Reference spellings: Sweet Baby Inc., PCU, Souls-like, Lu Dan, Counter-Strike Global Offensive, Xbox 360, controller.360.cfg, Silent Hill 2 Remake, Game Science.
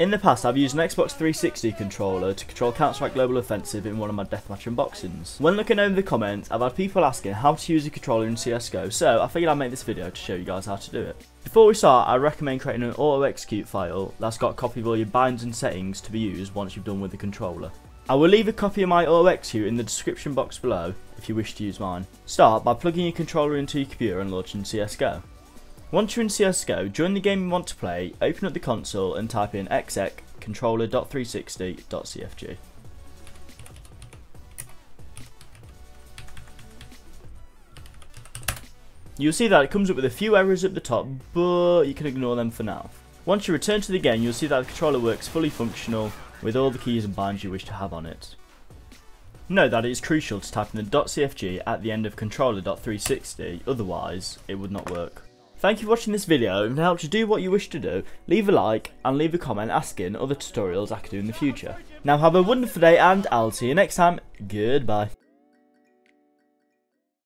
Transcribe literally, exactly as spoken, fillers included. In the past, I've used an Xbox three sixty controller to control Counter-Strike Global Offensive in one of my deathmatch unboxings. When looking over the comments, I've had people asking how to use a controller in C S G O, so I figured I'd make this video to show you guys how to do it. Before we start, I recommend creating an auto-execute file that's got a copy of all your binds and settings to be used once you've done with the controller. I will leave a copy of my auto-execute in the description box below if you wish to use mine. Start by plugging your controller into your computer and launching C S G O. Once you're in C S G O, join the game you want to play, open up the console and type in exec controller dot three sixty dot c f g. You'll see that it comes up with a few errors at the top, but you can ignore them for now. Once you return to the game, you'll see that the controller works fully functional with all the keys and binds you wish to have on it. Note that it is crucial to type in the .cfg at the end of controller dot three sixty, otherwise it would not work. Thank you for watching this video, and to help you do what you wish to do, leave a like and leave a comment asking other tutorials I could do in the future. Now have a wonderful day, and I'll see you next time. Goodbye.